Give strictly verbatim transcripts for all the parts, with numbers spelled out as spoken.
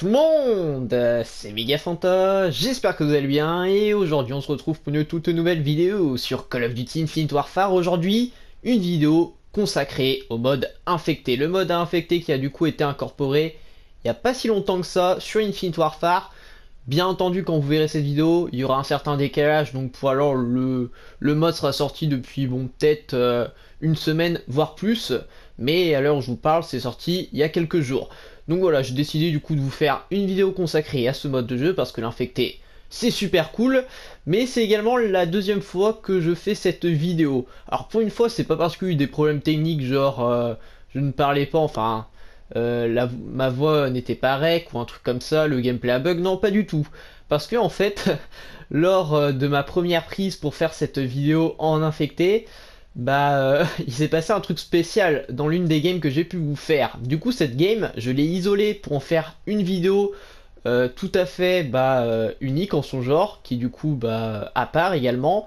tout le monde, c'est Megafanta, j'espère que vous allez bien et aujourd'hui on se retrouve pour une toute nouvelle vidéo sur Call of Duty Infinite Warfare. Aujourd'hui, une vidéo consacrée au mode infecté, le mode infecté qui a du coup été incorporé il n'y a pas si longtemps que ça sur Infinite Warfare. Bien entendu, quand vous verrez cette vidéo, il y aura un certain décalage, donc pour alors le, le mode sera sorti depuis bon peut-être euh, une semaine, voire plus, mais à l'heure où je vous parle, c'est sorti il y a quelques jours. Donc voilà, j'ai décidé du coup de vous faire une vidéo consacrée à ce mode de jeu, parce que l'infecté, c'est super cool, mais c'est également la deuxième fois que je fais cette vidéo. Alors pour une fois, c'est pas parce qu'il y a eu des problèmes techniques, genre euh, je ne parlais pas, enfin... Euh, la, ma voix n'était pas rec ou un truc comme ça, le gameplay a bug, non pas du tout, parce que en fait lors de ma première prise pour faire cette vidéo en infecté, bah euh, il s'est passé un truc spécial dans l'une des games que j'ai pu vous faire. Du coup cette game je l'ai isolée pour en faire une vidéo euh, tout à fait bah, euh, unique en son genre, qui du coup bah à part également,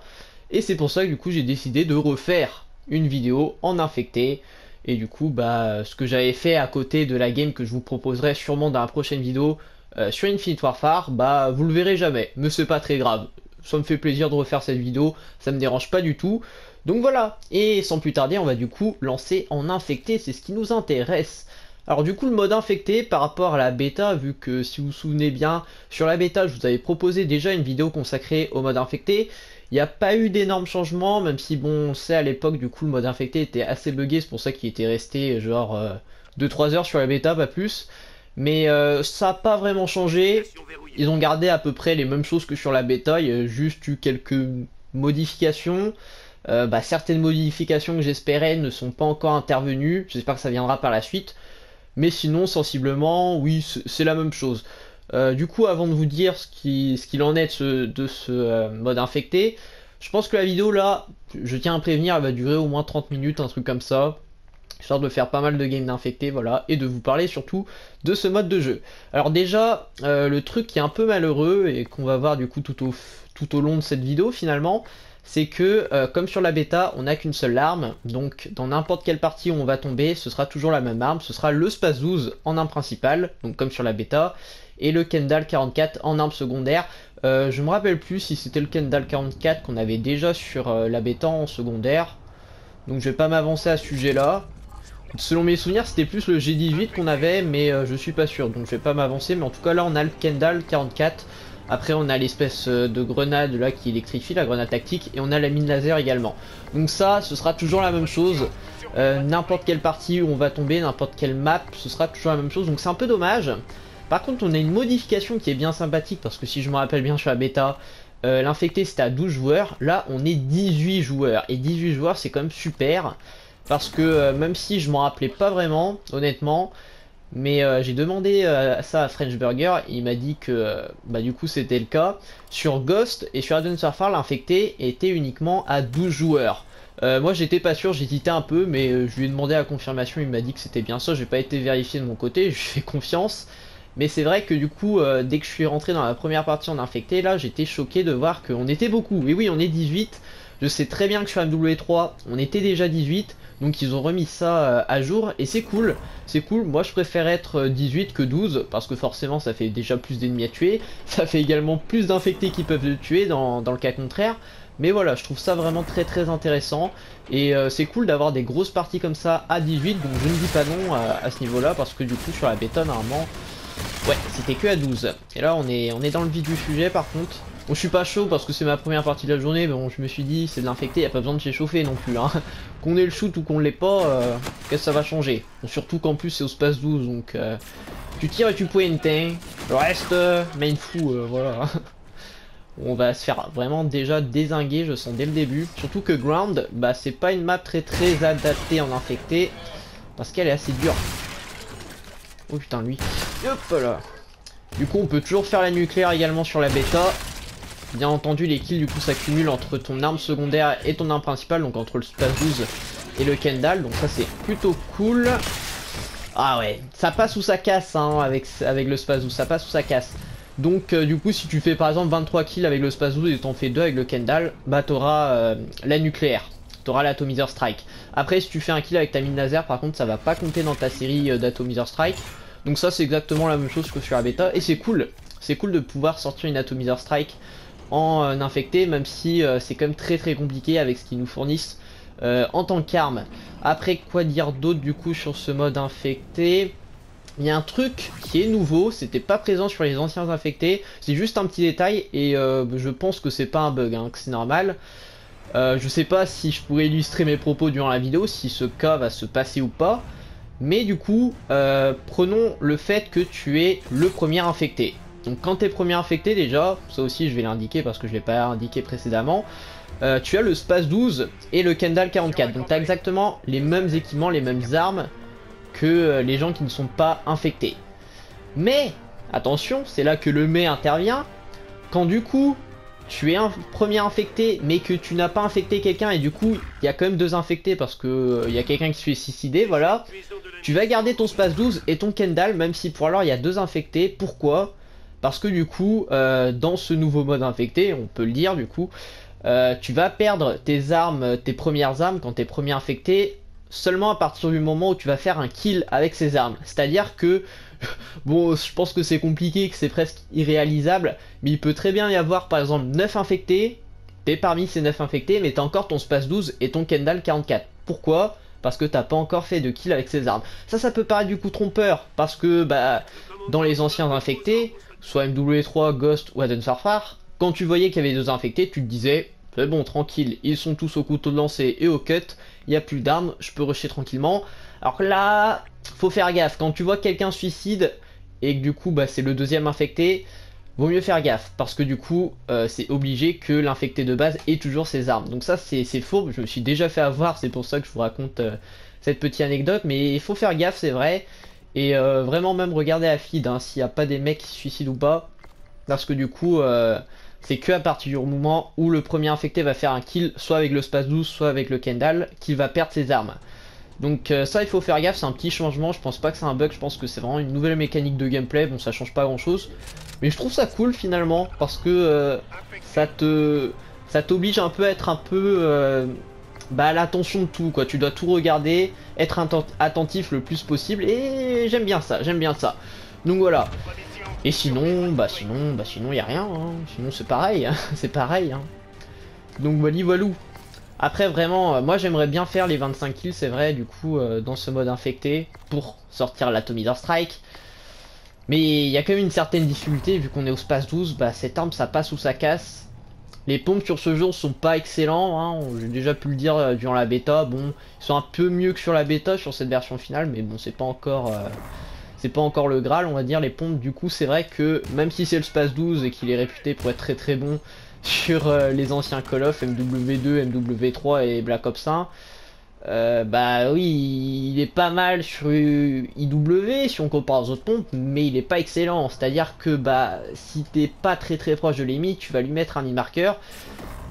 et c'est pour ça que du coup j'ai décidé de refaire une vidéo en infecté. Et du coup, bah, ce que j'avais fait à côté de la game que je vous proposerai sûrement dans la prochaine vidéo euh, sur Infinite Warfare, bah, vous le verrez jamais. Mais c'est pas très grave. Ça me fait plaisir de refaire cette vidéo, ça me dérange pas du tout. Donc voilà. Et sans plus tarder, on va du coup lancer en infecté, c'est ce qui nous intéresse. Alors du coup, le mode infecté par rapport à la bêta, vu que si vous vous souvenez bien, sur la bêta, je vous avais proposé déjà une vidéo consacrée au mode infecté. Il n'y a pas eu d'énormes changements, même si bon, on sait à l'époque du coup le mode infecté était assez buggé, c'est pour ça qu'il était resté genre euh, deux trois heures sur la bêta, pas plus. Mais euh, ça n'a pas vraiment changé, ils ont gardé à peu près les mêmes choses que sur la bêta, il y a juste eu quelques modifications. Euh, bah, certaines modifications que j'espérais ne sont pas encore intervenues, j'espère que ça viendra par la suite. Mais sinon sensiblement, oui, c'est la même chose. Euh, du coup, avant de vous dire ce qu'il ce qu'il en est de ce, de ce euh, mode infecté, je pense que la vidéo là, je tiens à prévenir, elle va durer au moins trente minutes, un truc comme ça, histoire de faire pas mal de games d'infecté, voilà, et de vous parler surtout de ce mode de jeu. Alors déjà, euh, le truc qui est un peu malheureux et qu'on va voir du coup tout au, tout au long de cette vidéo finalement, c'est que euh, comme sur la bêta, on n'a qu'une seule arme, donc dans n'importe quelle partie où on va tomber, ce sera toujours la même arme, ce sera le SPAS douze en arme principale, donc comme sur la bêta, et le Kendall quarante-quatre en arme secondaire. Euh, je me rappelle plus si c'était le Kendall quarante-quatre qu'on avait déjà sur euh, la bêta en secondaire, donc je vais pas m'avancer à ce sujet là. Selon mes souvenirs, c'était plus le G dix-huit qu'on avait, mais euh, je suis pas sûr, donc je vais pas m'avancer, mais en tout cas là on a le Kendall quarante-quatre. Après on a l'espèce de grenade là qui électrifie, la grenade tactique, et on a la mine laser également. Donc ça, ce sera toujours la même chose, euh, n'importe quelle partie où on va tomber, n'importe quelle map, ce sera toujours la même chose, donc c'est un peu dommage. Par contre on a une modification qui est bien sympathique, parce que si je me rappelle bien sur la bêta, euh, l'infecté c'était à douze joueurs, là on est dix-huit joueurs, et dix-huit joueurs c'est quand même super, parce que euh, même si je m'en rappelais pas vraiment, honnêtement, mais euh, j'ai demandé euh, ça à Frenchburger, il m'a dit que euh, bah, du coup c'était le cas. Sur Ghost et sur Advanced Warfare, l'infecté était uniquement à douze joueurs. Euh, moi j'étais pas sûr, j'hésitais un peu, mais euh, je lui ai demandé la confirmation, il m'a dit que c'était bien ça, j'ai pas été vérifié de mon côté, je lui fais confiance. Mais c'est vrai que du coup, euh, dès que je suis rentré dans la première partie en infecté, là j'étais choqué de voir qu'on était beaucoup. Et oui, on est dix-huit, je sais très bien que sur M W trois, on était déjà dix-huit, donc ils ont remis ça euh, à jour, et c'est cool, c'est cool. Moi je préfère être dix-huit que douze, parce que forcément ça fait déjà plus d'ennemis à tuer, ça fait également plus d'infectés qui peuvent le tuer dans, dans le cas contraire. Mais voilà, je trouve ça vraiment très très intéressant, et euh, c'est cool d'avoir des grosses parties comme ça à dix-huit, donc je ne dis pas non à, à ce niveau-là, parce que du coup sur la bêta normalement... Ouais, c'était que à douze. Et là on est on est dans le vif du sujet par contre. Bon, je suis pas chaud parce que c'est ma première partie de la journée, mais bon je me suis dit c'est de l'infecté, y a pas besoin de s'échauffer non plus hein. Qu'on ait le shoot ou qu'on l'ait pas, euh, qu'est-ce que ça va changer? Bon, surtout qu'en plus c'est au SPAS douze, donc euh, tu tires et tu pointes, hein. Le reste euh, main fou, euh, voilà. On va se faire vraiment déjà dézinguer, je sens dès le début. Surtout que Ground, bah c'est pas une map très très adaptée en infecté, parce qu'elle est assez dure. Oh putain lui. Hop là. Du coup on peut toujours faire la nucléaire également sur la bêta. Bien entendu les kills du coup s'accumulent entre ton arme secondaire et ton arme principale, donc entre le SPAS douze et le Kendall, donc ça c'est plutôt cool. Ah ouais, ça passe ou ça casse hein, avec, avec le SPAS douze, ça passe ou ça casse. Donc euh, du coup si tu fais par exemple vingt-trois kills avec le SPAS douze et t'en fais deux avec le Kendall, bah t'auras euh, la nucléaire, t'auras l'Atomizer Strike. Après si tu fais un kill avec ta mine laser par contre ça va pas compter dans ta série euh, d'Atomizer Strike. Donc ça c'est exactement la même chose que sur la bêta et c'est cool. C'est cool de pouvoir sortir une Atomizer Strike en euh, infecté, même si euh, c'est quand même très très compliqué avec ce qu'ils nous fournissent euh, en tant qu'arme. Après, quoi dire d'autre du coup sur ce mode infecté? Il y a un truc qui est nouveau, c'était pas présent sur les anciens infectés, c'est juste un petit détail et euh, je pense que c'est pas un bug, hein, que c'est normal. Euh, je sais pas si je pourrais illustrer mes propos durant la vidéo, si ce cas va se passer ou pas, mais du coup, euh, prenons le fait que tu es le premier infecté. Donc quand tu es premier infecté déjà, ça aussi je vais l'indiquer parce que je ne l'ai pas indiqué précédemment, euh, tu as le SPAS douze et le Kendall quarante-quatre, donc tu as exactement les mêmes équipements, les mêmes armes que les gens qui ne sont pas infectés. Mais attention, c'est là que le mais intervient. Quand du coup tu es un premier infecté mais que tu n'as pas infecté quelqu'un et du coup il y a quand même deux infectés parce que il y a quelqu'un qui se fait suicider, voilà, tu vas garder ton SPAS douze et ton Kendall même si pour alors il y a deux infectés. Pourquoi? Parce que du coup euh, dans ce nouveau mode infecté, on peut le dire du coup, euh, tu vas perdre tes armes, tes premières armes quand t'es premier infecté seulement à partir du moment où tu vas faire un kill avec ces armes. C'est-à-dire que, bon, je pense que c'est compliqué, que c'est presque irréalisable, mais il peut très bien y avoir par exemple neuf infectés, t'es parmi ces neuf infectés, mais t'as encore ton SPAS douze et ton Kendall quarante-quatre. Pourquoi? Parce que t'as pas encore fait de kill avec ces armes. Ça, ça peut paraître du coup trompeur, parce que, bah, dans les anciens infectés, soit M W trois, Ghost ou Advanced Warfare, quand tu voyais qu'il y avait deux infectés, tu te disais, c'est bon, tranquille, ils sont tous au couteau de lancer et au cut, il n'y a plus d'armes, je peux rusher tranquillement. Alors là, faut faire gaffe. Quand tu vois quelqu'un suicide et que du coup bah, c'est le deuxième infecté, vaut mieux faire gaffe. Parce que du coup, euh, c'est obligé que l'infecté de base ait toujours ses armes. Donc ça c'est faux, je me suis déjà fait avoir, c'est pour ça que je vous raconte euh, cette petite anecdote. Mais il faut faire gaffe, c'est vrai. Et euh, vraiment même regarder la feed, hein, s'il n'y a pas des mecs qui se suicident ou pas. Parce que du coup... Euh, c'est que à partir du moment où le premier infecté va faire un kill, soit avec le SPAS douze, soit avec le Kendall, qu'il va perdre ses armes. Donc euh, ça il faut faire gaffe, c'est un petit changement, je pense pas que c'est un bug, je pense que c'est vraiment une nouvelle mécanique de gameplay, bon ça change pas grand chose. Mais je trouve ça cool finalement, parce que euh, ça te ça t'oblige un peu à être un peu euh, bah, à l'attention de tout, quoi. Tu dois tout regarder, être attentif le plus possible, et j'aime bien ça, j'aime bien ça. Donc voilà. Et sinon, bah sinon, bah sinon, il n'y a rien, hein. Sinon c'est pareil, hein. C'est pareil. Hein. Donc voilà, voilà. Après vraiment, euh, moi j'aimerais bien faire les vingt-cinq kills, c'est vrai, du coup, euh, dans ce mode infecté, pour sortir l'Atomizer Strike. Mais il y a quand même une certaine difficulté, vu qu'on est au SPAS douze, bah cette arme ça passe ou ça casse. Les pompes sur ce jour sont pas excellents, hein. J'ai déjà pu le dire euh, durant la bêta, bon, ils sont un peu mieux que sur la bêta, sur cette version finale, mais bon, c'est pas encore... Euh... C'est pas encore le Graal, on va dire. Les pompes, du coup, c'est vrai que même si c'est le SPAS douze et qu'il est réputé pour être très très bon sur euh, les anciens Call of, M W deux, M W trois et Black Ops un, euh, bah oui, il est pas mal sur I W si on compare aux autres pompes, mais il est pas excellent. C'est-à-dire que bah si t'es pas très très proche de l'ennemi, tu vas lui mettre un in-marker.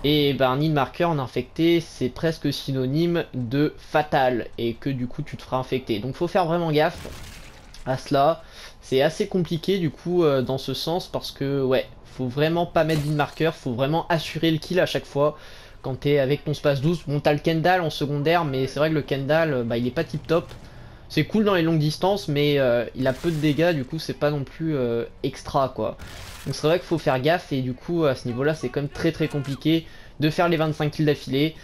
Et bah un in-marker en infecté, c'est presque synonyme de fatal et que du coup tu te feras infecter. Donc faut faire vraiment gaffe à cela, c'est assez compliqué du coup euh, dans ce sens parce que ouais, faut vraiment pas mettre d'in-marqueur, faut vraiment assurer le kill à chaque fois quand t'es avec ton SPAS douze. Bon, t'as le Kendall en secondaire, mais c'est vrai que le Kendall bah il est pas tip top. C'est cool dans les longues distances, mais euh, il a peu de dégâts, du coup c'est pas non plus euh, extra quoi. Donc c'est vrai qu'il faut faire gaffe et du coup à ce niveau là c'est quand même très très compliqué de faire les vingt-cinq kills d'affilée.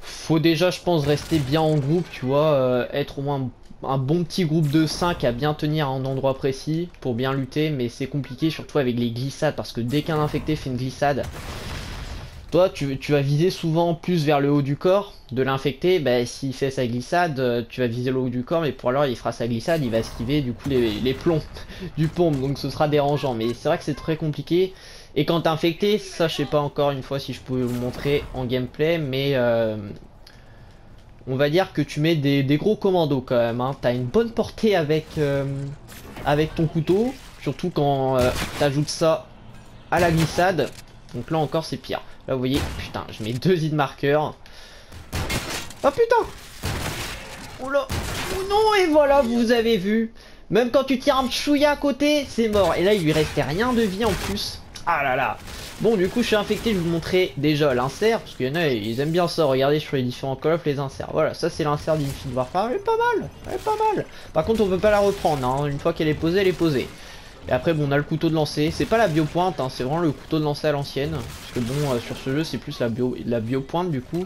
Faut déjà je pense rester bien en groupe, tu vois, euh, être au moins un bon petit groupe de cinq à bien tenir à un endroit précis pour bien lutter, mais c'est compliqué surtout avec les glissades parce que dès qu'un infecté fait une glissade, toi tu, tu vas viser souvent plus vers le haut du corps de l'infecté. Bah, s'il fait sa glissade, tu vas viser le haut du corps, mais pour alors il fera sa glissade, il va esquiver du coup les, les plombs du pont, donc ce sera dérangeant. Mais c'est vrai que c'est très compliqué. Et quand t'es infecté, ça je sais pas encore une fois si je pouvais vous montrer en gameplay, mais euh... on va dire que tu mets des, des gros commandos quand même, hein. T'as une bonne portée avec, euh, avec ton couteau, surtout quand euh, t'ajoutes ça à la glissade. Donc là encore c'est pire. Là vous voyez, putain, je mets deux in-marqueurs. Oh putain! Oh là! Oh non, et voilà, vous avez vu. Même quand tu tires un chouïa à côté, c'est mort. Et là il lui restait rien de vie en plus. Ah là là. Bon, du coup, je suis infecté, je vais vous montrer déjà l'insert, parce qu'il y en a, ils aiment bien ça, regardez sur les différents Call of, les inserts. Voilà, ça c'est l'insert d'Infinite Warfare, elle est pas mal, elle est pas mal. Par contre, on peut pas la reprendre, hein. Une fois qu'elle est posée, elle est posée. Et après, bon, on a le couteau de lancer, c'est pas la biopointe, hein, c'est vraiment le couteau de lancer à l'ancienne, parce que bon, euh, sur ce jeu, c'est plus la bio, la biopointe du coup,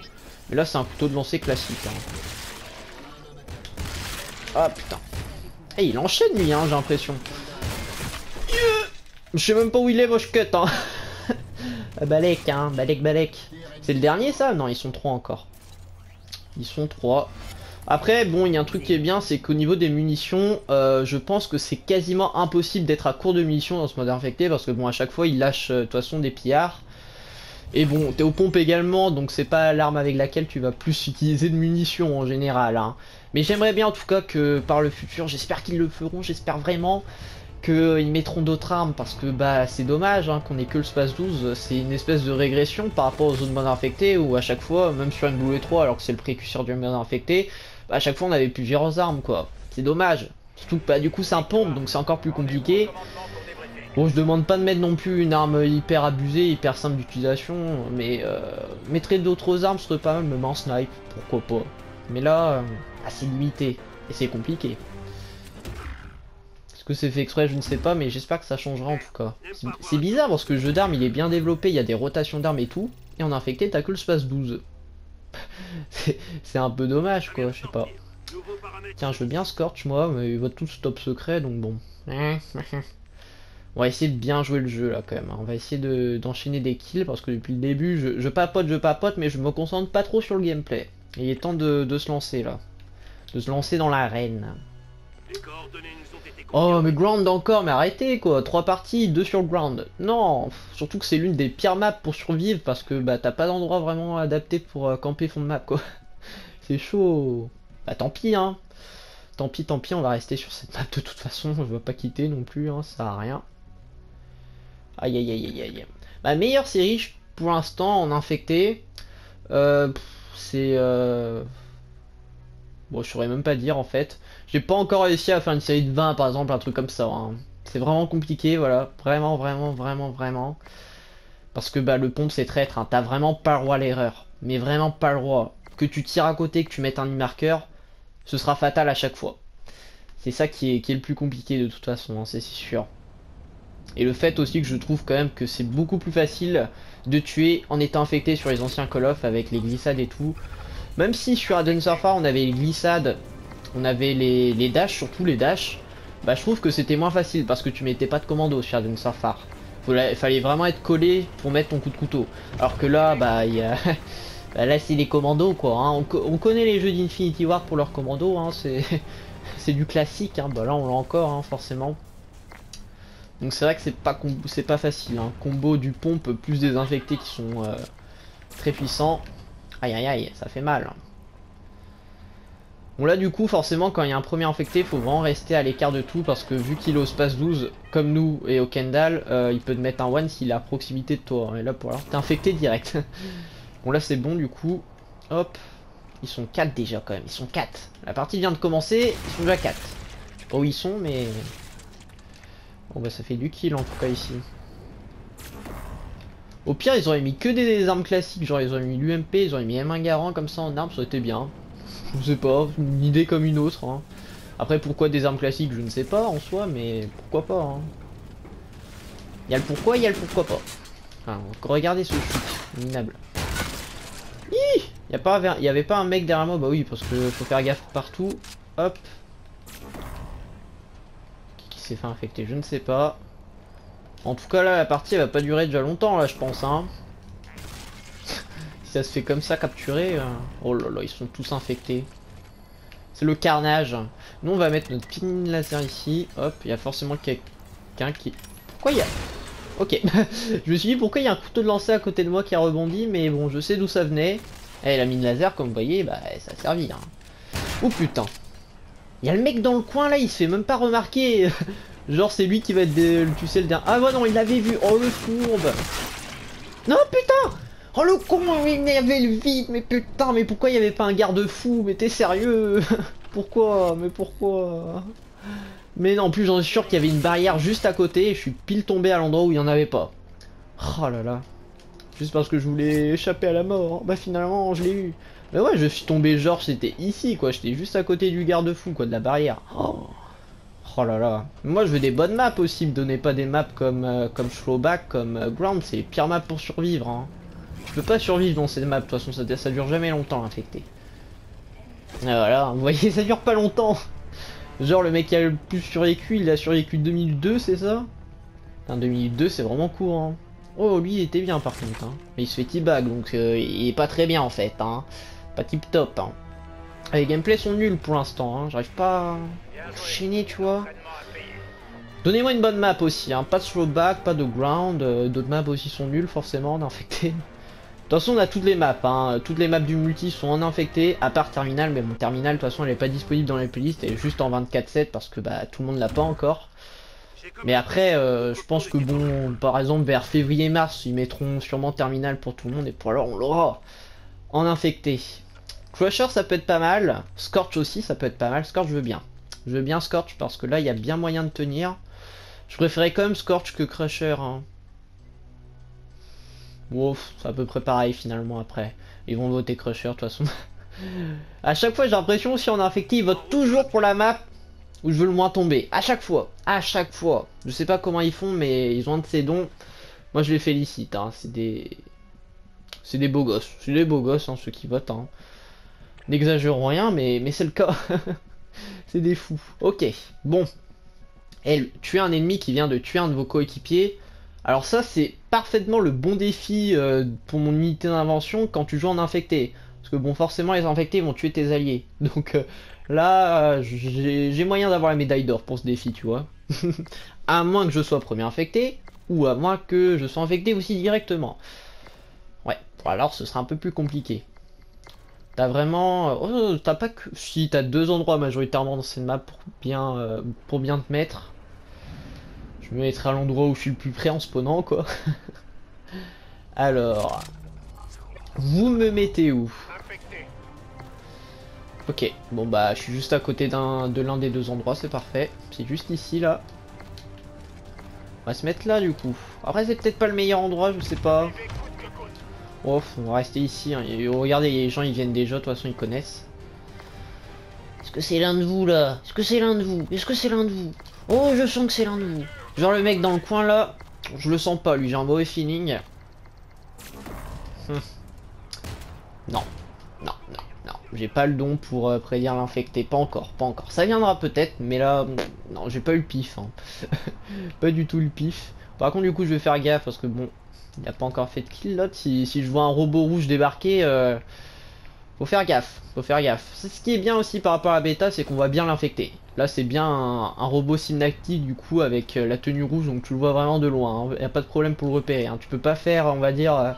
mais là, c'est un couteau de lancer classique. Hein. Ah, putain. Et il enchaîne, lui, hein, j'ai l'impression. Je sais même pas où il est, moi je cut, hein. Balek, hein, Balek, Balek. C'est le dernier, ça? Non, ils sont trois encore. Ils sont trois. Après, bon, il y a un truc qui est bien, c'est qu'au niveau des munitions, euh, je pense que c'est quasiment impossible d'être à court de munitions dans ce mode infecté, parce que bon, à chaque fois, ils lâchent, de toute façon, des pillards. Et bon, t'es aux pompes également, donc c'est pas l'arme avec laquelle tu vas plus utiliser de munitions en général, hein. Mais j'aimerais bien, en tout cas, que par le futur, j'espère qu'ils le feront, j'espère vraiment... qu'ils mettront d'autres armes, parce que bah c'est dommage, hein, qu'on ait que le SPAS douze, c'est une espèce de régression par rapport aux autres modes infectés, où à chaque fois, même sur M W trois, alors que c'est le précurseur du mode infecté, bah, à chaque fois on avait plusieurs armes, quoi. C'est dommage, surtout que bah, du coup c'est un pompe, donc c'est encore plus compliqué. Bon, je demande pas de mettre non plus une arme hyper abusée, hyper simple d'utilisation, mais euh, mettre d'autres armes serait pas mal, même en snipe, pourquoi pas. Mais là, euh, assez limité, et c'est compliqué. Est-ce que c'est fait exprès, je ne sais pas, mais j'espère que ça changera en tout cas. C'est bizarre parce que le jeu d'armes il est bien développé, il y a des rotations d'armes et tout, et en infecté t'as que le SPAS douze. C'est un peu dommage, quoi, je sais pas. Tiens, je veux bien Scorch moi, mais il va tout ce top secret, donc bon. On va essayer de bien jouer le jeu là quand même, hein. On va essayer d'enchaîner de, des kills, parce que depuis le début je, je papote, je papote, mais je me concentre pas trop sur le gameplay. Et il est temps de, de se lancer là, de se lancer dans l'arène. Oh mais ground encore, mais arrêtez quoi, trois parties, deux sur le ground. Non, surtout que c'est l'une des pires maps pour survivre, parce que bah t'as pas d'endroit vraiment adapté pour euh, camper fond de map, quoi. C'est chaud. Bah tant pis, hein. Tant pis, tant pis, on va rester sur cette map de toute façon, je vais pas quitter non plus, hein, ça sert à rien. Aïe aïe aïe aïe aïe. Ma meilleure série pour l'instant en infecté, euh, c'est... Euh... Bon, je saurais même pas dire en fait. J'ai pas encore réussi à faire une série de vingt par exemple, un truc comme ça, hein. C'est vraiment compliqué, voilà. Vraiment, vraiment, vraiment, vraiment. Parce que bah le pompe c'est traître, hein. T'as vraiment pas le droit à l'erreur. Mais vraiment pas le droit. Que tu tires à côté, que tu mettes un marqueur, ce sera fatal à chaque fois. C'est ça qui est, qui est le plus compliqué de toute façon, hein, c'est sûr. Et le fait aussi que je trouve quand même que c'est beaucoup plus facile de tuer en étant infecté sur les anciens Call of avec les glissades et tout. Même si sur Advanced Warfare on avait les glissades, on avait les, les dashs, surtout les dashs, bah je trouve que c'était moins facile parce que tu mettais pas de commando sur Advanced Warfare. Il fallait vraiment être collé pour mettre ton coup de couteau. Alors que là, bah, y a... bah là c'est les commandos quoi, hein. On, co on connaît les jeux d'Infinity War pour leurs commandos, hein. C'est du classique, hein. Bah là on l'a encore, hein, forcément. Donc c'est vrai que c'est pas, com pas facile, hein. Combo du pompe plus des infectés qui sont euh, très puissants. Aïe aïe aïe, ça fait mal. Bon là du coup forcément quand il y a un premier infecté, faut vraiment rester à l'écart de tout, parce que vu qu'il est au SPAS douze comme nous et au Kendall, euh, il peut te mettre un one s'il est à proximité de toi, hein. Et là pour alors t'es infecté direct. Bon là c'est bon du coup. Hop. Ils sont quatre déjà quand même, ils sont quatre. La partie vient de commencer, ils sont déjà quatre. Je sais pas où ils sont mais... Bon bah ça fait du kill en tout cas ici. Au pire ils auraient mis que des, des armes classiques, genre ils auraient mis l'U M P, ils auraient mis M un Garand comme ça en armes, ça aurait été bien. Je sais pas, une idée comme une autre, hein. Après pourquoi des armes classiques je ne sais pas en soi, mais pourquoi pas, hein. Y'a le pourquoi, y'a le pourquoi pas. Enfin, regardez ce shoot, minable. Hi, y a pas, y avait pas un mec derrière moi, bah oui parce que faut faire gaffe partout. Hop. Qui, qui s'est fait infecter, je ne sais pas. En tout cas là la partie elle va pas durer déjà longtemps là je pense, hein. Si ça se fait comme ça capturer, euh... oh là là ils sont tous infectés. C'est le carnage. Nous on va mettre notre pin laser ici. Hop, il y a forcément quelqu'un qui... Pourquoi il y a... Ok. Je me suis dit pourquoi il y a un couteau de lancer à côté de moi qui a rebondi, mais bon je sais d'où ça venait. Et la mine laser comme vous voyez bah ça a servi, hein. Oh putain. Il y a le mec dans le coin là, il se fait même pas remarquer. Genre c'est lui qui va être des... tu sais le dernier. Ah ouais non il l'avait vu. Oh le fourbe. Non putain. Oh le con, il avait le vide. Mais putain, mais pourquoi il n'y avait pas un garde-fou? Mais t'es sérieux? Pourquoi? Mais pourquoi? Mais non, en plus j'en suis sûr qu'il y avait une barrière juste à côté et je suis pile tombé à l'endroit où il n'y en avait pas. Oh là là. Juste parce que je voulais échapper à la mort. Bah finalement je l'ai eu. Mais ouais, je suis tombé, genre c'était ici quoi. J'étais juste à côté du garde-fou quoi, de la barrière. Oh. Oh là là. Moi je veux des bonnes maps aussi. Me donnez pas des maps comme euh, comme Throwback, comme euh, Ground. C'est les pires maps pour survivre. Hein. Je peux pas survivre dans ces maps. De toute façon ça, ça dure jamais longtemps l'infecté. Voilà. Vous voyez ça dure pas longtemps. Genre le mec qui a le plus survécu, il a survécu deux minutes deux, c'est ça? Enfin, deux minutes deux c'est vraiment court. Hein. Oh, lui il était bien par contre. Hein. Il se fait T-bag donc euh, il est pas très bien en fait. Hein. Pas tip top. Hein. Les gameplays sont nuls pour l'instant. Hein. J'arrive pas à enchaîner, tu vois. Donnez-moi une bonne map aussi. Hein. Pas de throwback, pas de ground. Euh, D'autres maps aussi sont nulles forcément en infecté. De toute façon, on a toutes les maps. Hein. Toutes les maps du multi sont en infecté. À part Terminal. Mais bon, Terminal, de toute façon, elle est pas disponible dans les playlists. Elle est juste en vingt-quatre sept parce que bah tout le monde l'a pas encore. Mais après, euh, je pense que bon, par exemple vers février-mars, ils mettront sûrement Terminal pour tout le monde et pour alors on l'aura en infecté. Crusher, ça peut être pas mal. Scorch aussi, ça peut être pas mal. Scorch, je veux bien. Je veux bien Scorch parce que là, il y a bien moyen de tenir. Je préférais quand même Scorch que Crusher. Hein. Wow, c'est à peu près pareil finalement après. Ils vont voter Crusher de toute façon. À chaque fois, j'ai l'impression si on est infecté, ils votent toujours pour la map où je veux le moins tomber, à chaque fois, à chaque fois. Je sais pas comment ils font, mais ils ont un de ces dons. Moi je les félicite, hein. C'est des... C'est des beaux gosses, c'est des beaux gosses, hein, ceux qui votent. Hein. N'exagérons rien, mais, mais c'est le cas. C'est des fous. Ok, bon. Et tuer un ennemi qui vient de tuer un de vos coéquipiers. Alors ça c'est parfaitement le bon défi euh, pour mon unité d'invention quand tu joues en infecté. Parce que bon, forcément les infectés vont tuer tes alliés. Donc... Euh, là, j'ai moyen d'avoir la médaille d'or pour ce défi, tu vois. À moins que je sois premier infecté, ou à moins que je sois infecté aussi directement. Ouais, alors ce sera un peu plus compliqué. T'as vraiment... Oh, t'as pas que... Si, t'as deux endroits majoritairement dans cette map pour bien, euh, pour bien te mettre. Je me mettrai à l'endroit où je suis le plus près en spawnant, quoi. Alors... Vous me mettez où ? Ok, bon bah je suis juste à côté d'un de l'un des deux endroits, c'est parfait. C'est juste ici là. On va se mettre là du coup. Après c'est peut-être pas le meilleur endroit, je sais pas. Oh, on va rester ici. Hein. Et, regardez, les gens ils viennent déjà, de toute façon ils connaissent. Est-ce que c'est l'un de vous là? Est-ce que c'est l'un de vous? Est-ce que c'est l'un de vous? Oh, je sens que c'est l'un de vous. Genre le mec dans le coin là, je le sens pas, lui j'ai un mauvais feeling. Hum. Non, non, non. J'ai pas le don pour euh, prédire l'infecté, pas encore, pas encore. Ça viendra peut-être, mais là, bon, non, j'ai pas eu le pif. Hein. Pas du tout le pif. Par contre, du coup, je vais faire gaffe parce que bon, il n'a pas encore fait de kill là. Si, si je vois un robot rouge débarquer, euh, faut faire gaffe, faut faire gaffe. Ce qui est bien aussi par rapport à la bêta, c'est qu'on voit bien l'infecté. Là, c'est bien un, un robot synactive du coup avec euh, la tenue rouge, donc tu le vois vraiment de loin. Il hein. n'y a pas de problème pour le repérer. Hein. Tu peux pas faire, on va dire, euh,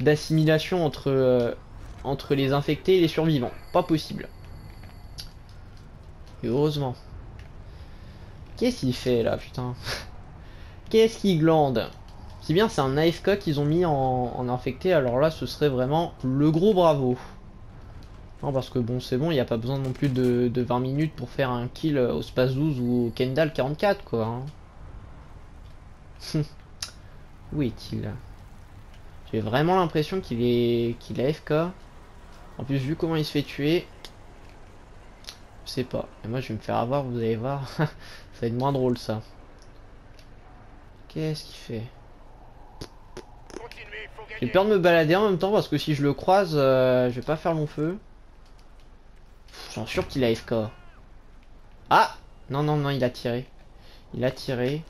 d'assimilation entre. Euh, entre les infectés et les survivants, pas possible. Et heureusement. Qu'est-ce qu'il fait là, putain? Qu'est-ce qu'il glande? Si bien c'est un A F K qu'ils ont mis en, en infecté, alors là ce serait vraiment le gros bravo. Non, parce que bon c'est bon, il n'y a pas besoin non plus de, de vingt minutes pour faire un kill au SPAS douze ou au Kendall quarante-quatre quoi. Hein. Où est-il? J'ai vraiment l'impression qu'il est qu'il est A F K. En plus, vu comment il se fait tuer, je sais pas. Et moi, je vais me faire avoir, vous allez voir. Ça va être moins drôle, ça. Qu'est-ce qu'il fait? J'ai peur de me balader en même temps, parce que si je le croise, euh, je vais pas faire long feu. J'en suis sûr qu'il est A F K. Ah! Non, non, non, il a tiré. Il a tiré.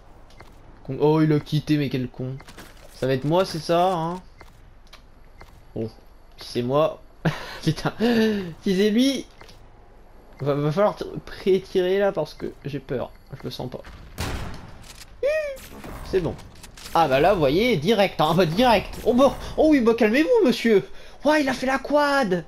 Oh, il a quitté, mais quel con. Ça va être moi, c'est ça, hein? Bon, si c'est moi... Putain, si c'est lui, va, va falloir pré-tirer là parce que j'ai peur, je le sens pas. C'est bon. Ah bah là, vous voyez, direct, hein, bah direct. Oh bah, oh oui, bah calmez-vous, monsieur. Ouais, il a fait la quad.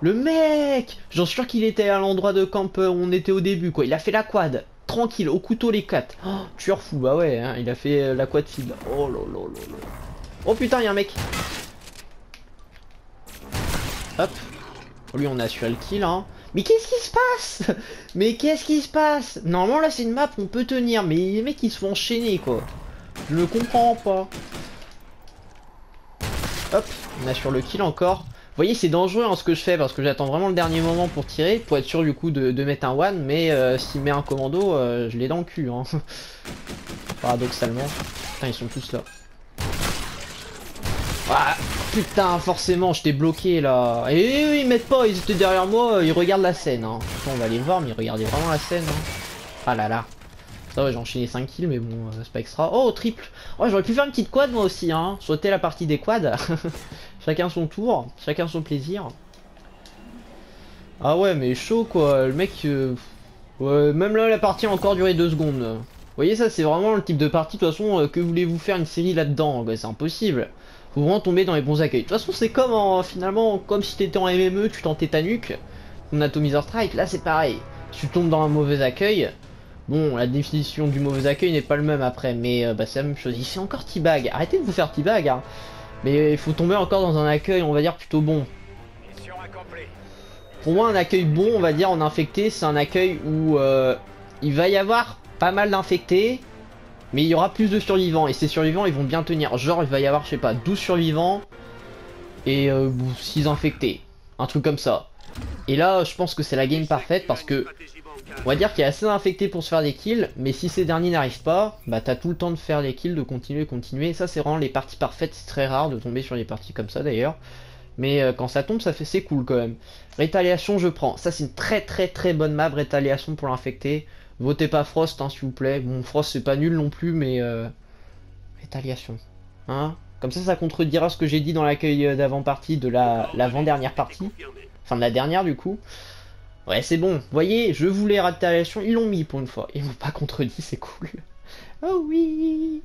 Le mec, j'en suis sûr qu'il était à l'endroit de camp où on était au début, quoi. Il a fait la quad. Tranquille, au couteau les quatre. Oh, tueur fou, bah ouais, hein, il a fait euh, la quad file. Oh là là là là. Oh putain, y'a un mec. Hop. Lui, on a su le kill, hein. Mais qu'est-ce qui se passe? Mais qu'est-ce qui se passe? Normalement, là, c'est une map, on peut tenir. Mais les mecs, ils se font enchaîner, quoi. Je le comprends pas. Hop, on assure le kill encore. Vous voyez, c'est dangereux en hein, ce que je fais, parce que j'attends vraiment le dernier moment pour tirer, pour être sûr du coup de, de mettre un one, mais euh, s'il met un commando, euh, je l'ai dans le cul. Hein. Paradoxalement. Putain, ils sont tous là. Ah, putain, forcément, j'étais bloqué là. Et oui, oui, ils mettent pas, ils étaient derrière moi, ils regardent la scène. Hein. Putain, on va aller le voir, mais ils regardaient vraiment la scène. Hein. Ah là là. Ça va, j'ai enchaîné cinq kills, mais bon, euh, c'est pas extra. Oh, triple. Ouais, j'aurais pu faire une petite quad moi aussi, hein. Sauter la partie des quads. Chacun son tour, chacun son plaisir. Ah ouais, mais chaud quoi, le mec... Euh... Ouais, même là, la partie a encore duré deux secondes. Vous voyez, ça c'est vraiment le type de partie, de toute façon, euh, que voulez-vous faire une série là-dedans, bah, c'est impossible. Faut vraiment tomber dans les bons accueils. De toute façon, c'est comme en, finalement, comme si t'étais en M M E, tu tentais ta nuque, ton Atomizer Strike, là c'est pareil. Si tu tombes dans un mauvais accueil, bon, la définition du mauvais accueil n'est pas le même après, mais euh, bah, c'est la même chose. Il fait encore T-bag, arrêtez de vous faire T-bag, hein. Mais il faut tomber encore dans un accueil, on va dire, plutôt bon. Pour moi, un accueil bon, on va dire, en infecté, c'est un accueil où euh, il va y avoir pas mal d'infectés, mais il y aura plus de survivants. Et ces survivants, ils vont bien tenir. Genre, il va y avoir, je sais pas, douze survivants et euh, six infectés. Un truc comme ça. Et là, je pense que c'est la game parfaite parce que... On va dire qu'il y a assez d'infectés pour se faire des kills, mais si ces derniers n'arrivent pas, bah t'as tout le temps de faire des kills, de continuer, continuer. Ça c'est vraiment les parties parfaites, c'est très rare de tomber sur des parties comme ça d'ailleurs. Mais euh, quand ça tombe, ça fait c'est cool quand même. Rétaliation, je prends. Ça c'est une très très très bonne map, rétaliation pour l'infecté. Votez pas Frost, hein, s'il vous plaît. Bon, Frost c'est pas nul non plus, mais... Euh... Rétaliation. Hein. Comme ça, ça contredira ce que j'ai dit dans l'accueil d'avant-partie, de la l'avant-dernière partie. Enfin, de la dernière du coup. Ouais, c'est bon, vous voyez, je voulais rétaliation, ils l'ont mis pour une fois. Ils m'ont pas contredit, c'est cool. Oh oui.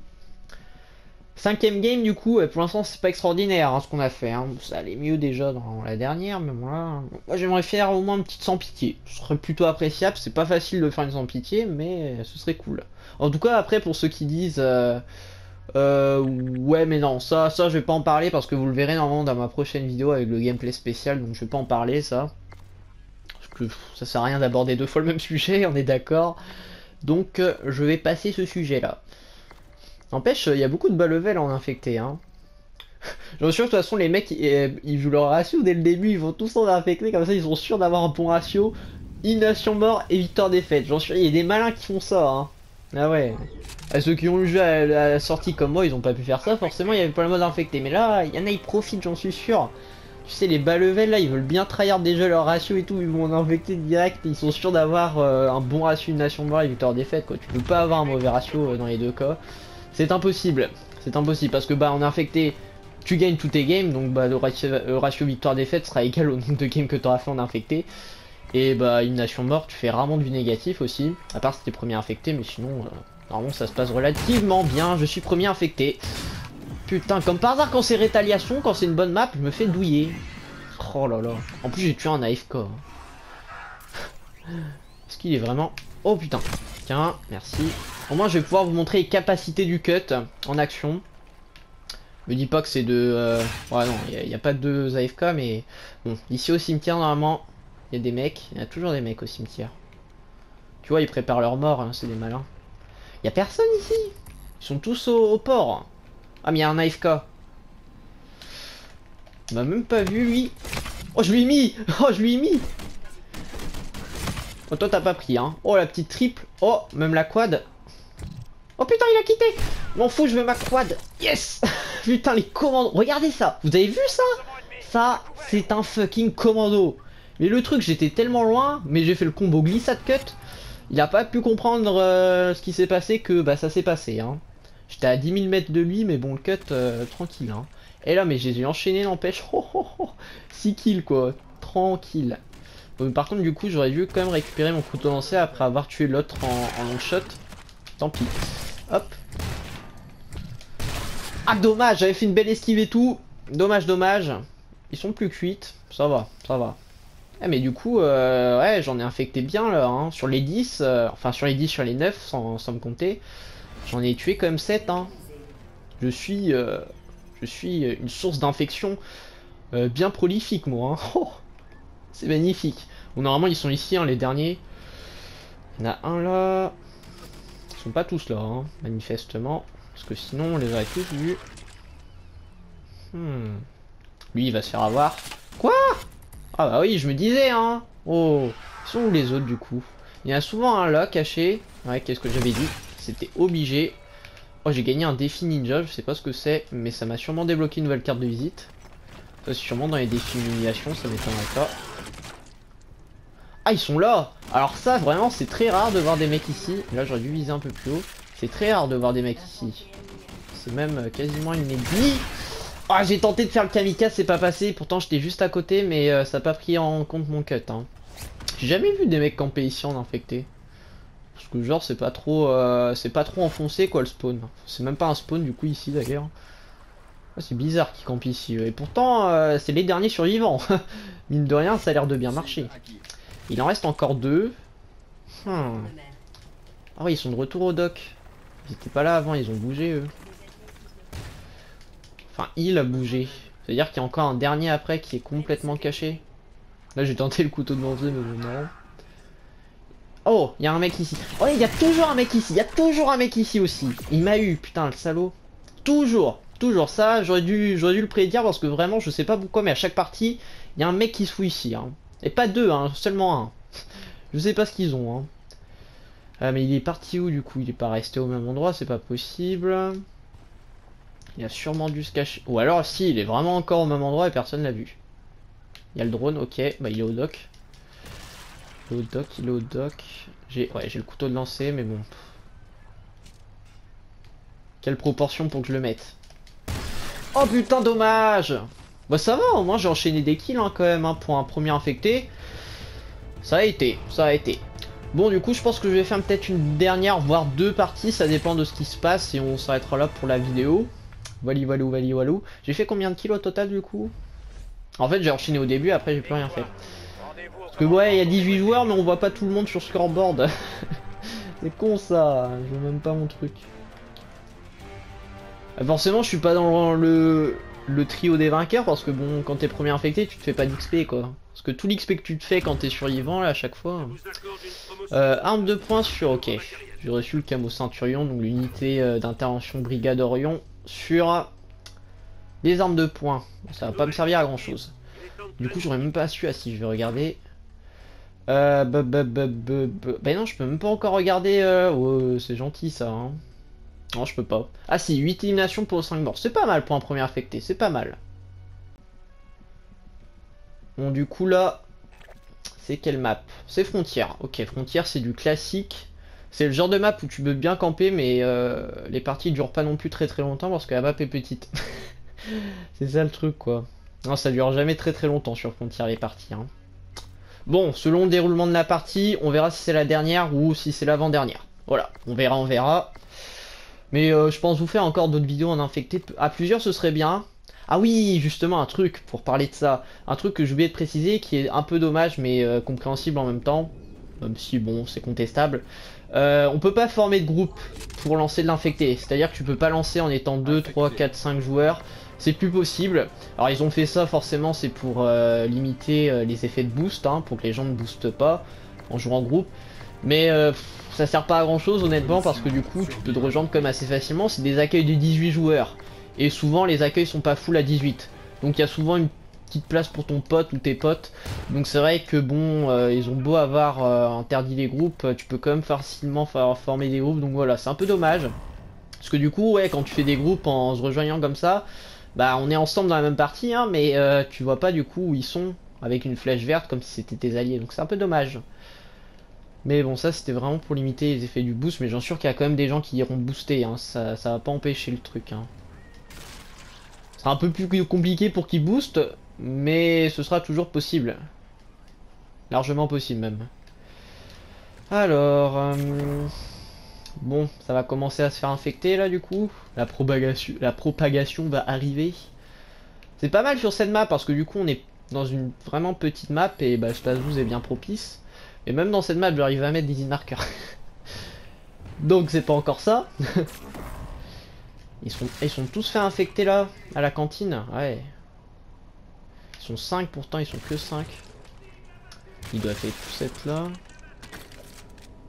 Cinquième game du coup, pour l'instant c'est pas extraordinaire hein, ce qu'on a fait. Hein. Ça allait mieux déjà dans la dernière, mais moi, moi j'aimerais faire au moins une petite sans pitié. Ce serait plutôt appréciable, c'est pas facile de faire une sans pitié, mais ce serait cool. En tout cas, après pour ceux qui disent... Euh... Euh, ouais mais non, ça, ça je vais pas en parler parce que vous le verrez normalement dans ma prochaine vidéo avec le gameplay spécial, donc je vais pas en parler ça. Que ça sert à rien d'aborder deux fois le même sujet, on est d'accord. Donc euh, je vais passer ce sujet là. N'empêche, il euh, y a beaucoup de bas level en infecté. Hein. J'en suis sûr de toute façon les mecs ils, ils jouent leur ratio dès le début, ils vont tous en infecté, comme ça ils sont sûrs d'avoir un bon ratio. Innovation mort et victoire défaite. J'en suis sûr, il y a des malins qui font ça. Hein. Ah ouais. À ceux qui ont le jeu à la sortie comme moi, ils ont pas pu faire ça, forcément il n'y avait pas le mode infecté. Mais là, il y en a ils profitent, j'en suis sûr. Tu sais les bas level là ils veulent bien trahir déjà leur ratio et tout, ils vont en infecter direct, ils sont sûrs d'avoir euh, un bon ratio, une nation mort et victoire défaite quoi, tu peux pas avoir un mauvais ratio euh, dans les deux cas. C'est impossible, c'est impossible parce que bah en infecté tu gagnes tous tes games donc bah le ratio, le ratio victoire défaite sera égal au nombre de games que tu auras fait en infecté. Et bah une nation mort tu fais rarement du négatif aussi, à part si t'es premier infecté mais sinon euh, normalement ça se passe relativement bien, je suis premier infecté. Putain, comme par hasard, quand c'est rétaliation, quand c'est une bonne map, je me fais douiller. Oh là là. En plus, j'ai tué un A F K. Est-ce qu'il est vraiment... Oh putain. Tiens, merci. Au moins, je vais pouvoir vous montrer les capacités du cut en action. Me dis pas que c'est de... Euh... Ouais, non, il n'y a, a pas de deux A F K, mais... Bon, ici au cimetière, normalement, il y a des mecs. Il y a toujours des mecs au cimetière. Tu vois, ils préparent leur mort, hein, c'est des malins. Il n'y a personne ici. Ils sont tous au, au port. Ah mais il y a un A F K. On m'a même pas vu lui. Oh je lui ai mis. Oh je lui ai mis. Oh toi t'as pas pris hein. Oh la petite triple. Oh même la quad. Oh putain il a quitté. M'en fous je veux ma quad. Yes. Putain les commandos. Regardez ça. Vous avez vu ça? Ça c'est un fucking commando. Mais le truc j'étais tellement loin. Mais j'ai fait le combo glissade cut. Il a pas pu comprendre euh, ce qui s'est passé. Que bah ça s'est passé hein. J'étais à dix mille mètres de lui, mais bon, le cut, euh, tranquille. Hein. Et là, mais j'ai enchaîné, n'empêche. Oh, oh, oh, six kills, quoi. Tranquille. Bon, par contre, du coup, j'aurais dû quand même récupérer mon couteau lancé après avoir tué l'autre en, en long shot. Tant pis. Hop. Ah, dommage. J'avais fait une belle esquive et tout. Dommage, dommage. Ils sont plus cuites. Ça va, ça va. Eh, mais du coup, euh, ouais, j'en ai infecté bien, là. Hein. Sur les dix, euh, enfin, sur les dix, sur les neuf, sans, sans me compter. J'en ai tué quand même sept hein. Je suis euh, je suis une source d'infection euh, bien prolifique moi hein. Oh, c'est magnifique. Bon, normalement ils sont ici hein, les derniers. Il y en a un là. Ils sont pas tous là hein, manifestement. Parce que sinon on les aurait tous vus. Hmm. Lui, il va se faire avoir. Quoi? Ah bah oui, je me disais, hein. Oh, ils sont où les autres, du coup? Il y en a souvent un, là, caché. Ouais, qu'est-ce que j'avais dit? C'était obligé. Oh, j'ai gagné un défi ninja, je sais pas ce que c'est, mais ça m'a sûrement débloqué une nouvelle carte de visite. Ça, sûrement dans les défis d'humiliation, ça m'étonnerait pas. Ah, ils sont là! Alors ça, vraiment, c'est très rare de voir des mecs ici. Là, j'aurais dû viser un peu plus haut. C'est très rare de voir des mecs ici. C'est même quasiment inédit. Ah, oh, j'ai tenté de faire le kamikaze, c'est pas passé. Pourtant, j'étais juste à côté, mais euh, ça n'a pas pris en compte mon cut. Hein. J'ai jamais vu des mecs camper ici en infecté. Parce que genre, c'est pas trop, euh, c'est pas trop enfoncé, quoi, le spawn. C'est même pas un spawn, du coup, ici, d'ailleurs. Oh, c'est bizarre qu'ils campent ici. Et pourtant, euh, c'est les derniers survivants. Mine de rien, ça a l'air de bien marcher. Il en reste encore deux. Hmm. Ah oui, ils sont de retour au dock. Ils étaient pas là avant, ils ont bougé, eux. Enfin, il a bougé. C'est-à-dire qu'il y a encore un dernier après qui est complètement caché. Là, j'ai tenté le couteau de bronze, mais non. Oh, il y a un mec ici. Oh, il y a toujours un mec ici. Il y a toujours un mec ici aussi. Il m'a eu, putain, le salaud. Toujours, toujours ça. J'aurais dû, j'aurais dû le prédire parce que vraiment, je sais pas pourquoi, mais à chaque partie, il y a un mec qui se fout ici. Hein. Et pas deux, hein, seulement un. Je sais pas ce qu'ils ont. Hein. Euh, mais il est parti où du coup? Il est pas resté au même endroit, c'est pas possible. Il a sûrement dû se cacher. Ou alors si, il est vraiment encore au même endroit et personne l'a vu. Il y a le drone, ok. Bah il est au dock. Il est au dock, il est au dock. J'ai ouais, j'ai le couteau de lancer, mais bon. Quelle proportion pour que je le mette? Oh putain, dommage. Bah ça va, au moins j'ai enchaîné des kills hein, quand même hein, pour un premier infecté. Ça a été, ça a été. Bon du coup je pense que je vais faire peut-être une dernière voire deux parties, ça dépend de ce qui se passe et on s'arrêtera là pour la vidéo. Wally walou wally walou. J'ai fait combien de kills au total du coup? En fait j'ai enchaîné au début, après j'ai plus rien fait. Parce que ouais il y a dix-huit joueurs mais on voit pas tout le monde sur scoreboard. C'est con ça, je vois même pas mon truc. Forcément je suis pas dans le... le trio des vainqueurs parce que bon quand t'es premier infecté tu te fais pas d'X P quoi parce que tout l'X P que tu te fais quand t'es survivant là à chaque fois euh, arme de poing sur ok j'ai reçu le camo Centurion donc l'unité d'intervention brigade Orion sur les armes de poing ça va pas me servir à grand chose du coup j'aurais même pas su ah si je vais regarder euh, bah, bah, bah, bah, bah. Bah non je peux même pas encore regarder euh... ouais, c'est gentil ça hein. Non, je peux pas. Ah si, huit éliminations pour cinq morts. C'est pas mal pour un premier affecté, c'est pas mal. Bon, du coup, là, c'est quelle map? C'est Frontières. Ok, Frontières, c'est du classique. C'est le genre de map où tu peux bien camper, mais euh, les parties durent pas non plus très très longtemps parce que la map est petite. C'est ça le truc, quoi. Non, ça dure jamais très très longtemps sur Frontières, les parties. Hein. Bon, selon le déroulement de la partie, on verra si c'est la dernière ou si c'est l'avant-dernière. Voilà, on verra, on verra. Mais euh, je pense vous faire encore d'autres vidéos en infecté. À plusieurs, ce serait bien. Ah oui, justement, un truc pour parler de ça. Un truc que j'ai oublié de préciser, qui est un peu dommage, mais euh, compréhensible en même temps. Même si, bon, c'est contestable. Euh, on peut pas former de groupe pour lancer de l'infecté. C'est-à-dire que tu peux pas lancer en étant deux, trois, quatre, cinq joueurs. C'est plus possible. Alors, ils ont fait ça, forcément, c'est pour euh, limiter euh, les effets de boost. Hein, pour que les gens ne boostent pas en jouant en groupe. Mais... Euh, ça sert pas à grand chose honnêtement parce que du coup tu peux te rejoindre comme assez facilement. C'est des accueils de dix-huit joueurs et souvent les accueils sont pas full à dix-huit donc il y a souvent une petite place pour ton pote ou tes potes donc c'est vrai que bon euh, ils ont beau avoir euh, interdit les groupes tu peux quand même facilement former des groupes donc voilà c'est un peu dommage parce que du coup ouais quand tu fais des groupes en se rejoignant comme ça bah on est ensemble dans la même partie hein, mais euh, tu vois pas du coup où ils sont avec une flèche verte comme si c'était tes alliés donc c'est un peu dommage. Mais bon ça c'était vraiment pour limiter les effets du boost mais j'en suis sûr qu'il y a quand même des gens qui iront booster hein. ça, ça va pas empêcher le truc hein. C'est un peu plus compliqué pour qu'ils boostent mais ce sera toujours possible. Largement possible même. Alors euh... bon ça va commencer à se faire infecter là du coup. La propagation, la propagation va arriver. C'est pas mal sur cette map parce que du coup on est dans une vraiment petite map et bah SPAS douze est bien propice. Et même dans cette map, j'arrive à mettre des in-markers. Donc c'est pas encore ça. Ils sont, ils sont tous fait infecter là, à la cantine. Ouais. Ils sont cinq pourtant, ils sont que cinq. Ils doivent être tous être là.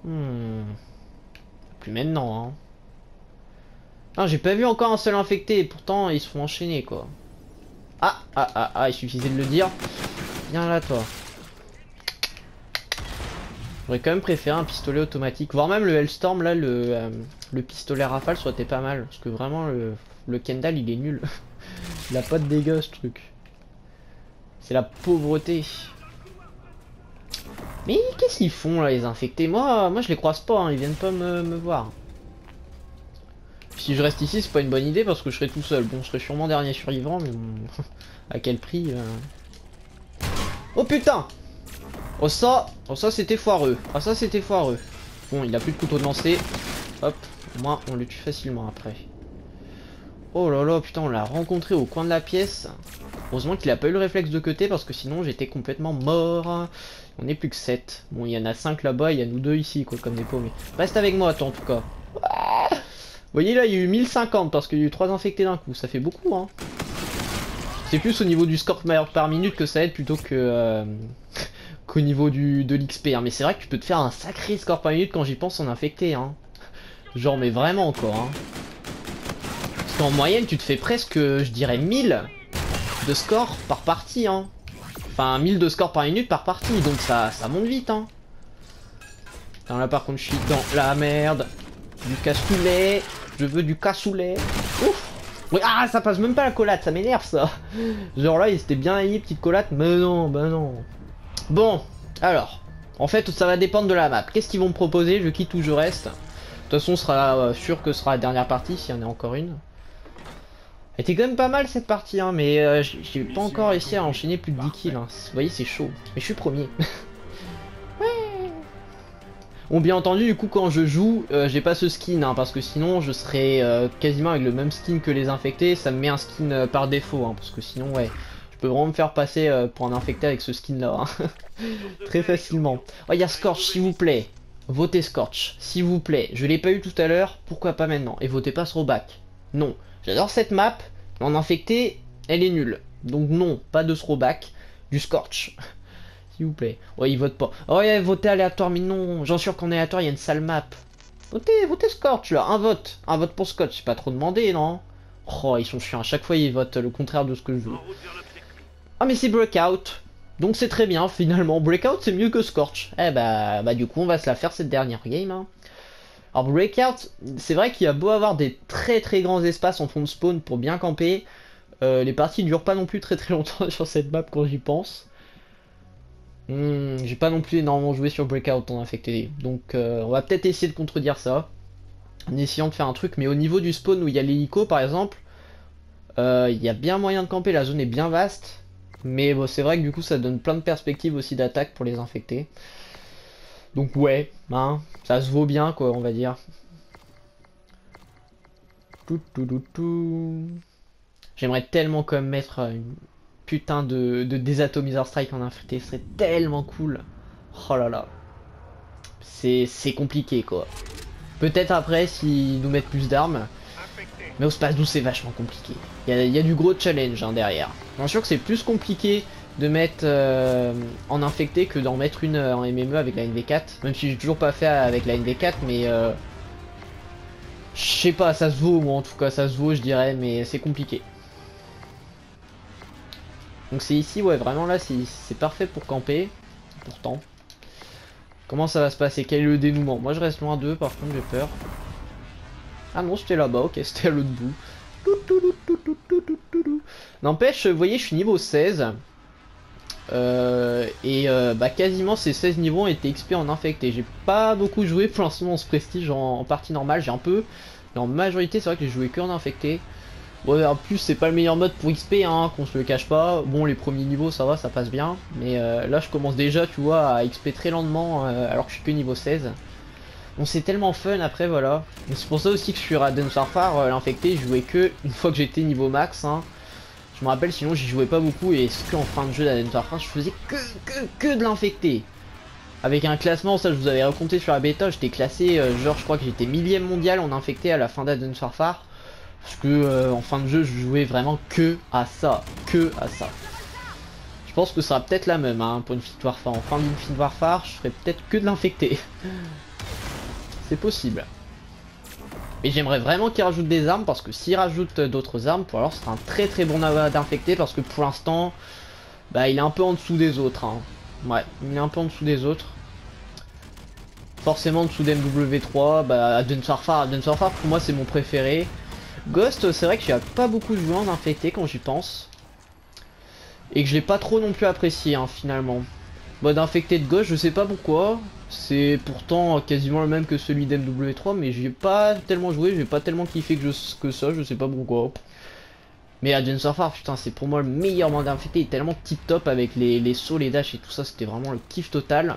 Hmm. Plus maintenant, hein. Non, j'ai pas vu encore un seul infecté. Et pourtant, ils se font enchaîner, quoi. Ah, ah, ah, ah, il suffisait de le dire. Viens là, toi. J'aurais quand même préféré un pistolet automatique, voire même le Hellstorm, là, le, euh, le pistolet rafale, ça aurait été pas mal. Parce que vraiment, le, le Kendall, il est nul. Il a pas de dégâts, ce truc. C'est la pauvreté. Mais qu'est-ce qu'ils font, là, les infectés? Moi, moi, je les croise pas, hein, ils viennent pas me, me voir. Si je reste ici, c'est pas une bonne idée parce que je serai tout seul. Bon, je serai sûrement dernier survivant, mais bon, à quel prix euh... Oh putain! Oh ça, oh ça c'était foireux. Ah ça c'était foireux. Bon, il a plus de couteau de lancer. Hop, au moins on le tue facilement après. Oh là là, putain, on l'a rencontré au coin de la pièce. Heureusement qu'il a pas eu le réflexe de côté parce que sinon j'étais complètement mort. On n'est plus que sept. Bon, il y en a cinq là-bas, il y a nous deux ici, quoi, comme des paumés. Reste avec moi, attends, en tout cas. Vous voyez là, il y a eu mille cinquante parce qu'il y a eu trois infectés d'un coup, ça fait beaucoup hein. C'est plus au niveau du score par minute que ça aide plutôt que euh, qu'au niveau du, de l'X P hein. Mais c'est vrai que tu peux te faire un sacré score par minute quand j'y pense en infecté hein. Genre mais vraiment encore hein. Parce qu'en moyenne tu te fais presque, je dirais mille de score par partie hein. Enfin mille de score par minute par partie, donc ça, ça monte vite hein. Non, là par contre je suis dans la merde. Du cassoulet, je veux du cassoulet. Ouf. Oui, ah, ça passe même pas la collate, ça m'énerve ça. Genre là, il s'était bien aligné, petite collate, mais non, ben non. Bon, alors, en fait, ça va dépendre de la map. Qu'est-ce qu'ils vont me proposer? Je quitte ou je reste? De toute façon, on sera sûr que ce sera la dernière partie, s'il y en a encore une. Elle était quand même pas mal cette partie, hein, mais euh, j'ai pas encore réussi à enchaîner plus de dix kills. Hein. Vous voyez, c'est chaud. Mais je suis premier. Bon, bien entendu, du coup, quand je joue, euh, j'ai pas ce skin, hein, parce que sinon, je serais euh, quasiment avec le même skin que les infectés. Ça me met un skin euh, par défaut, hein, parce que sinon, ouais, je peux vraiment me faire passer euh, pour un infecté avec ce skin-là, hein. Très facilement. Oh, il y a Scorch, s'il vous plaît. Votez Scorch, s'il vous plaît. Je l'ai pas eu tout à l'heure, pourquoi pas maintenant? Et votez pas Throwback. Non, j'adore cette map, mais en infecté, elle est nulle. Donc non, pas de Throwback, du Scorch. S'il vous plaît. Ouais, il vote pas. Oh, il y a voté aléatoire, mais non. J'en suis sûr qu'en aléatoire, il y a une sale map. Votez, votez Scorch, là. Un vote. Un vote pour Scorch. C'est pas trop demandé, non? Oh, ils sont chiants. À chaque fois, ils votent le contraire de ce que je veux. Ah, mais c'est Breakout. Donc, c'est très bien, finalement. Breakout, c'est mieux que Scorch. Eh bah, bah, du coup, on va se la faire cette dernière game, hein. Alors, Breakout, c'est vrai qu'il y a beau avoir des très très grands espaces en fond de spawn pour bien camper. Euh, les parties durent pas non plus très très longtemps sur cette map quand j'y pense. Hmm, j'ai pas non plus énormément joué sur Breakout en infecté, donc euh, on va peut-être essayer de contredire ça en essayant de faire un truc. Mais au niveau du spawn où il y a l'hélico par exemple, il euh, y a bien moyen de camper, la zone est bien vaste. Mais bon, c'est vrai que du coup ça donne plein de perspectives aussi d'attaque pour les infectés. Donc ouais, hein, ça se vaut bien quoi, on va dire. Tout, tout, tout, tout. J'aimerais tellement quand même mettre une putain de, de désatomizer strike en infecté, serait tellement cool. Oh là là, c'est compliqué quoi. Peut-être après s'ils nous mettent plus d'armes, mais au SPAS douze c'est vachement compliqué. Il y a, y a du gros challenge hein, derrière. Bien sûr que c'est plus compliqué de mettre euh, en infecté que d'en mettre une euh, en M M E avec la N V quatre, même si j'ai toujours pas fait avec la N V quatre, mais euh, je sais pas, ça se vaut, moi en tout cas ça se vaut je dirais, mais c'est compliqué. Donc c'est ici, ouais, vraiment là, c'est parfait pour camper. Pourtant, comment ça va se passer? Quel est le dénouement? Moi, je reste loin d'eux, par contre, j'ai peur. Ah non, c'était là-bas, ok, c'était à l'autre bout. N'empêche, vous voyez, je suis niveau seize. Euh, et euh, bah quasiment ces seize niveaux ont été X P en infecté. J'ai pas beaucoup joué pour l'instant en ce prestige en, en partie normale, j'ai un peu. Mais en majorité, c'est vrai que j'ai joué que en infecté. Ouais, en plus c'est pas le meilleur mode pour X P hein, qu'on se le cache pas. Bon, les premiers niveaux ça va, ça passe bien, mais euh, là je commence déjà tu vois à X P très lentement euh, alors que je suis que niveau seize. Bon, c'est tellement fun après, voilà. C'est pour ça aussi que sur Advanced Warfare euh, l'infecté je jouais que une fois que j'étais niveau max hein. Je me rappelle, sinon j'y jouais pas beaucoup et c'est qu'en fin de jeu d'Advanced Warfare je faisais que, que, que de l'infecté. Avec un classement, ça je vous avais raconté sur la bêta, j'étais classé euh, genre je crois que j'étais millième mondial en infecté à la fin d'Advanced Warfare. Parce que euh, en fin de jeu, je jouais vraiment que à ça, que à ça. Je pense que ça sera peut-être la même hein, pour Infinite Warfare. En fin d'Infinite Warfare, je ferai peut-être que de l'infecté. C'est possible. Mais j'aimerais vraiment qu'ils rajoutent des armes, parce que s'ils rajoutent d'autres armes, pour alors ce sera un très très bon nava d'infecté, parce que pour l'instant, bah il est un peu en dessous des autres. Hein. Ouais, il est un peu en dessous des autres. Forcément en dessous d'M W trois, bah Advanced Warfare, Advanced Warfare pour moi c'est mon préféré. Ghost, c'est vrai que j'ai pas beaucoup joué en infecté quand j'y pense. Et que je l'ai pas trop non plus apprécié hein, finalement. Mode infecté de Ghost, je sais pas pourquoi. C'est pourtant quasiment le même que celui d'M W trois, mais j'ai pas tellement joué, j'ai pas tellement kiffé que, je, que ça, je sais pas pourquoi. Mais Advanced Warfare, putain, c'est pour moi le meilleur mode infecté, il est tellement tip top avec les, les sauts, les dashs et tout ça, c'était vraiment le kiff total.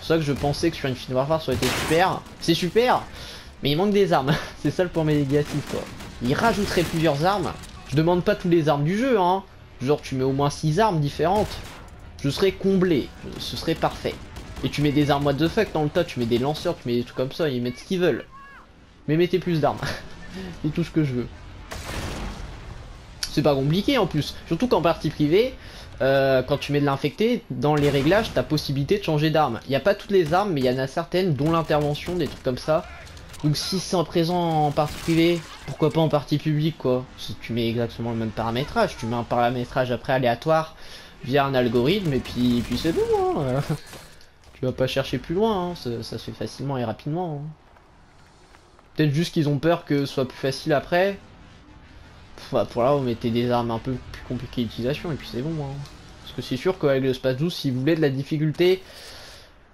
C'est pour ça que je pensais que sur Infinite Warfare ça aurait été super. C'est super, mais il manque des armes. C'est ça le point négatif quoi. Il rajouterait plusieurs armes. Je demande pas tous les armes du jeu hein. Genre tu mets au moins six armes différentes. Je serais comblé. Je, ce serait parfait. Et tu mets des armes what the fuck dans le tas. Tu mets des lanceurs, tu mets des trucs comme ça. Ils mettent ce qu'ils veulent. Mais mettez plus d'armes. C'est tout ce que je veux. C'est pas compliqué en plus. Surtout qu'en partie privée... Euh, quand tu mets de l'infecté, dans les réglages, t'as possibilité de changer d'arme. Il n'y a pas toutes les armes, mais il y en a certaines, dont l'intervention, des trucs comme ça. Donc si c'est en présent en partie privée, pourquoi pas en partie publique, quoi. Si tu mets exactement le même paramétrage, tu mets un paramétrage après aléatoire via un algorithme, et puis, et puis c'est bon, hein, voilà. Tu vas pas chercher plus loin, hein. ça, ça se fait facilement et rapidement. Hein. Peut-être juste qu'ils ont peur que ce soit plus facile après. Bah, pour là vous mettez des armes un peu plus compliquées d'utilisation et puis c'est bon hein. Parce que c'est sûr qu'avec le SPAS douze s'ils voulaient de la difficulté,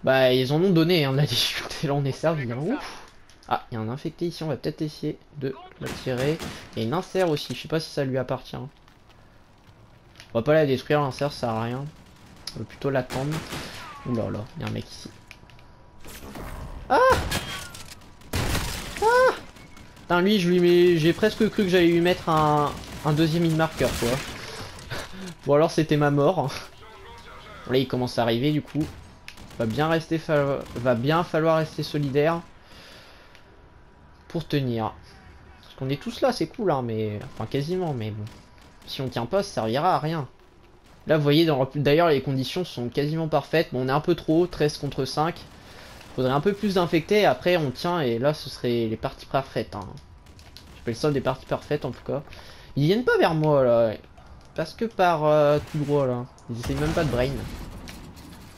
bah ils en ont donné hein, de la difficulté, là on est servi. Ouf. Ah il y a un infecté ici, on va peut-être essayer de l'attirer. Il y a une insert aussi, je sais pas si ça lui appartient. On va pas la détruire, l'insert ça sert à rien. On va plutôt l'attendre. Ouh là là, il y a un mec ici. Ah Ah Putain, lui, je lui mets... j'ai presque cru que j'allais lui mettre un, un deuxième in-marker, quoi. Bon, alors, c'était ma mort. Là, il commence à arriver, du coup. Va bien rester fa... Va bien falloir rester solidaire pour tenir. Parce qu'on est tous là, c'est cool, hein, mais... Enfin, quasiment, mais bon. Si on tient pas, ça servira à rien. Là, vous voyez, dans... d'ailleurs, les conditions sont quasiment parfaites. Bon, on est un peu trop haut, treize contre cinq. Faudrait un peu plus d'infectés, après on tient et là ce serait les parties parfaites. Hein. J'appelle ça des parties parfaites en tout cas. Ils viennent pas vers moi là, parce que par euh, tout droit là. Ils essayent même pas de brain.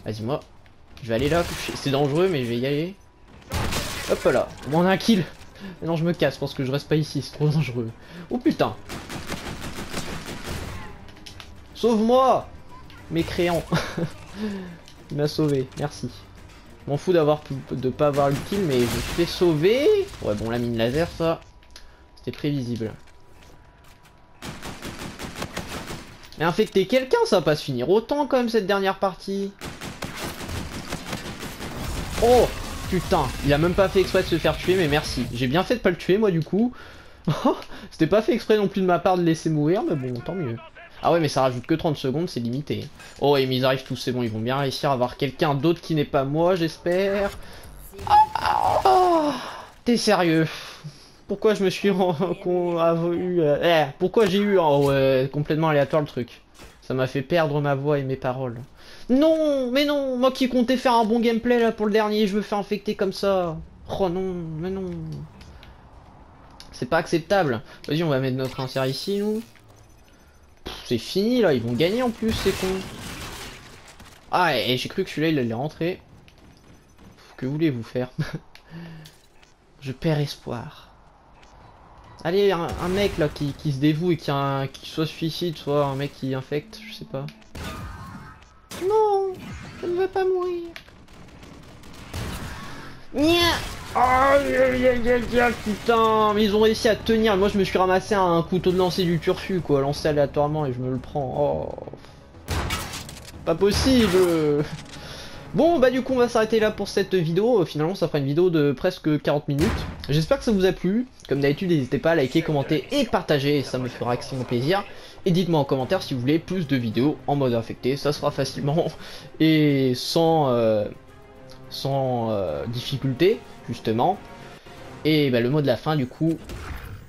Vas-y moi, je vais aller là, c'est dangereux mais je vais y aller. Hop là, on a un kill. Mais non je me casse parce que je reste pas ici, c'est trop dangereux. Oh putain. Sauve-moi, mécréant. Il m'a sauvé, merci. M'en fous d'avoir de pas avoir le kill, mais je fais sauver. Ouais, bon, la mine laser, ça, c'était prévisible. Mais infecter quelqu'un, ça va pas se finir autant quand même cette dernière partie. Oh putain, il a même pas fait exprès de se faire tuer, mais merci. J'ai bien fait de pas le tuer, moi du coup. C'était pas fait exprès non plus de ma part de laisser mourir, mais bon, tant mieux. Ah ouais mais ça rajoute que trente secondes, c'est limité. Oh et mais ils arrivent tous, c'est bon, ils vont bien réussir à avoir quelqu'un d'autre qui n'est pas moi j'espère. Oh, oh, t'es sérieux? Pourquoi je me suis en... eu... Eh, pourquoi j'ai eu en... Oh, euh, complètement aléatoire le truc. Ça m'a fait perdre ma voix et mes paroles. Non mais non, moi qui comptais faire un bon gameplay là pour le dernier, je me fais infecter comme ça. Oh non mais non. C'est pas acceptable. Vas-y on va mettre notre insert ici nous. C'est fini là, ils vont gagner en plus, c'est con. Ah et, et j'ai cru que celui-là il allait rentrer. Que voulez-vous faire? Je perds espoir. Allez un, un mec là qui, qui se dévoue et qui, un, qui soit suicide, soit un mec qui infecte, je sais pas. Non, je ne veux pas mourir. Nya. Oh putain, mais ils ont réussi à tenir. Moi je me suis ramassé à un couteau de lancer du turfu quoi, lancé aléatoirement et je me le prends. Oh, pas possible. Bon bah du coup on va s'arrêter là pour cette vidéo. Finalement ça fera une vidéo de presque quarante minutes. J'espère que ça vous a plu. Comme d'habitude n'hésitez pas à liker, commenter et partager, ça me fera extrêmement plaisir. Et dites-moi en commentaire si vous voulez plus de vidéos en mode infecté, ça sera facilement et sans... Euh... sans euh, difficulté justement. Et bah, le mot de la fin du coup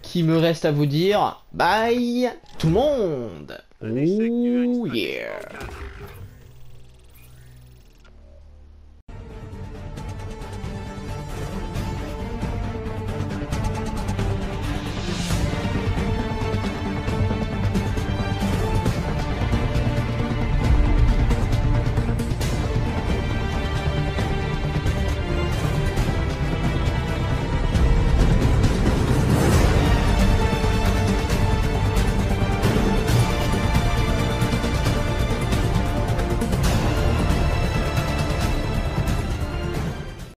qui me reste à vous dire, bye tout le monde. Ooh, yeah.